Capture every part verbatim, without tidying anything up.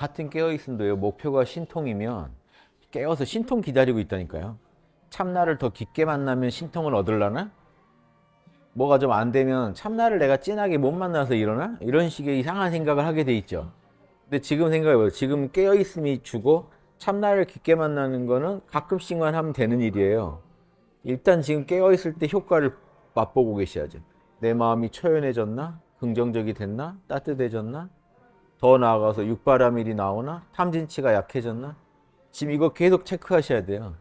같은 깨어있음도요, 목표가 신통이면 깨어서 신통 기다리고 있다니까요. 참나를 더 깊게 만나면 신통을 얻으려나? 뭐가 좀 안 되면 참나를 내가 진하게 못 만나서 일어나? 이런 식의 이상한 생각을 하게 돼 있죠. 근데 지금 생각해봐요. 지금 깨어있음이 주고 참나를 깊게 만나는 거는 가끔씩만 하면 되는 일이에요. 일단 지금 깨어있을 때 효과를 맛보고 계셔야죠. 내 마음이 초연해졌나? 긍정적이 됐나? 따뜻해졌나? 더 나아가서 육바라밀이 나오나? 탐진치가 약해졌나? 지금 이거 계속 체크하셔야 돼요.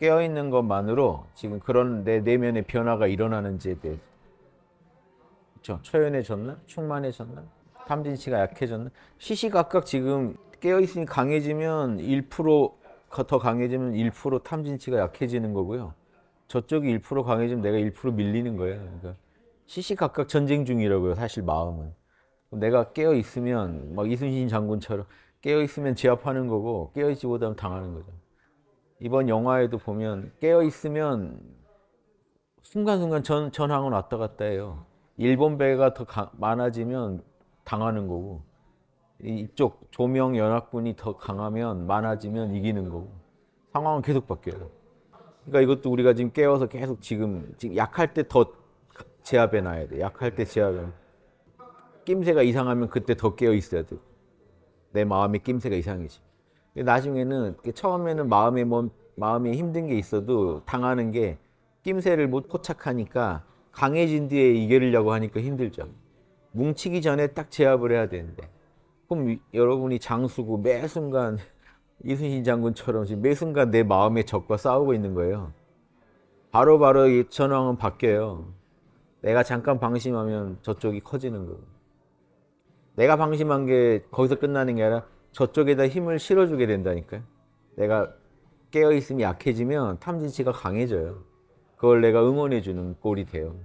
깨어있는 것만으로 지금 그런 내 내면의 변화가 일어나는지에 대해서. 그렇죠? 초연해졌나? 충만해졌나? 탐진치가 약해졌나? 시시각각 지금 깨어있으니 강해지면 일 퍼센트, 더 강해지면 일 퍼센트 탐진치가 약해지는 거고요. 저쪽이 일 퍼센트 강해지면 내가 일 퍼센트 밀리는 거예요. 그러니까 시시각각 전쟁 중이라고요, 사실 마음은. 내가 깨어있으면 막 이순신 장군처럼 깨어있으면 제압하는 거고 깨어있지 못하면 당하는 거죠. 이번 영화에도 보면 깨어있으면 순간순간 전, 전황은 왔다 갔다 해요. 일본 배가 더 가, 많아지면 당하는 거고, 이쪽 조명 연합군이 더 강하면 많아지면 이기는 거고, 상황은 계속 바뀌어요. 그러니까 이것도 우리가 지금 깨워서 계속 지금, 지금 약할 때 더 제압해 놔야 돼. 약할 때 제압해. 낌새가 이상하면 그때 더 깨어 있어야 돼. 내 마음의 낌새가 이상해지. 나중에는 처음에는 마음에 뭐 마음이 힘든 게 있어도 당하는 게 낌새를 못 포착하니까 강해진 뒤에 이기려고 하니까 힘들죠. 뭉치기 전에 딱 제압을 해야 되는데. 그럼 여러분이 장수고 매 순간 이순신 장군처럼 지금 매 순간 내 마음의 적과 싸우고 있는 거예요. 바로바로 이 전황은 바뀌어요. 내가 잠깐 방심하면 저쪽이 커지는 거고, 내가 방심한 게 거기서 끝나는 게 아니라 저쪽에다 힘을 실어주게 된다니까요. 내가 깨어있음이 약해지면 탐진치가 강해져요. 그걸 내가 응원해주는 꼴이 돼요.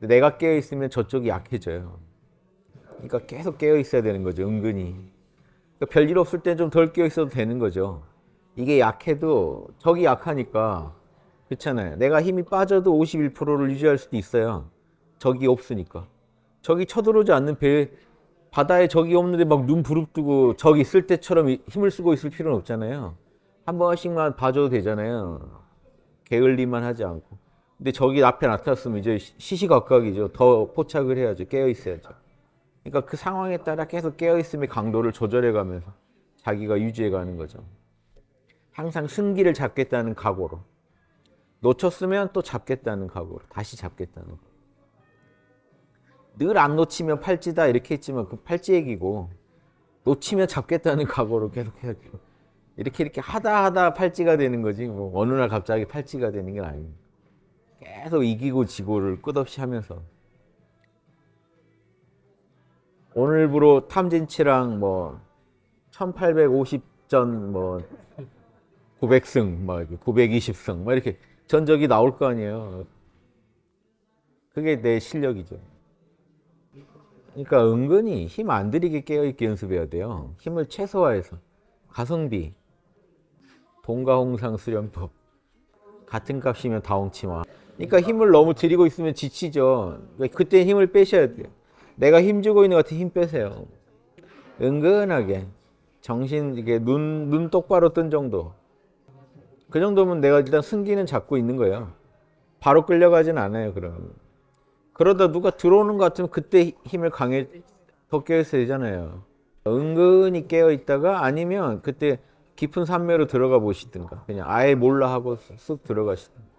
근데 내가 깨어있으면 저쪽이 약해져요. 그러니까 계속 깨어있어야 되는 거죠, 은근히. 그러니까 별일 없을 땐 좀 덜 깨어있어도 되는 거죠. 이게 약해도 적이 약하니까 그렇잖아요. 내가 힘이 빠져도 오십일 퍼센트를 유지할 수도 있어요. 적이 없으니까. 적이 쳐들어오지 않는 배, 바다에 적이 없는데 막 눈 부릅뜨고 적이 있을 때처럼 힘을 쓰고 있을 필요는 없잖아요. 한 번씩만 봐줘도 되잖아요. 게을리만 하지 않고. 근데 적이 앞에 나타났으면 이제 시시각각이죠. 더 포착을 해야죠. 깨어있어야죠. 그러니까 그 상황에 따라 계속 깨어있음의 강도를 조절해가면서 자기가 유지해가는 거죠. 항상 승기를 잡겠다는 각오로. 놓쳤으면 또 잡겠다는 각오로, 다시 잡겠다는 거. 늘 안 놓치면 팔찌다 이렇게 했지만 그 팔찌 얘기고, 놓치면 잡겠다는 각오로 계속 해야죠. 이렇게 이렇게 하다 하다 팔찌가 되는 거지 뭐 어느 날 갑자기 팔찌가 되는 게 아닙니다. 계속 이기고 지고를 끝없이 하면서 오늘부로 탐진치랑 뭐 천팔백오십 전 뭐 구백 승 막 구백이십 승 막 이렇게 전적이 나올 거 아니에요. 그게 내 실력이죠. 그러니까 은근히 힘 안 들이게 깨어있게 연습해야 돼요. 힘을 최소화해서. 가성비. 동가홍상 수련법. 같은 값이면 다홍치마. 그러니까 힘을 너무 들이고 있으면 지치죠. 그때 힘을 빼셔야 돼요. 내가 힘주고 있는 것 같아 힘 빼세요. 은근하게. 정신, 이게 눈, 눈 똑바로 뜬 정도. 그 정도면 내가 일단 승기는 잡고 있는 거예요. 바로 끌려가진 않아요, 그럼. 그러다 누가 들어오는 것 같으면 그때 힘을 강해, 더 깨어있어야 되잖아요. 은근히 깨어있다가 아니면 그때 깊은 삼매로 들어가 보시든가, 그냥 아예 몰라 하고 쓱 들어가시든가.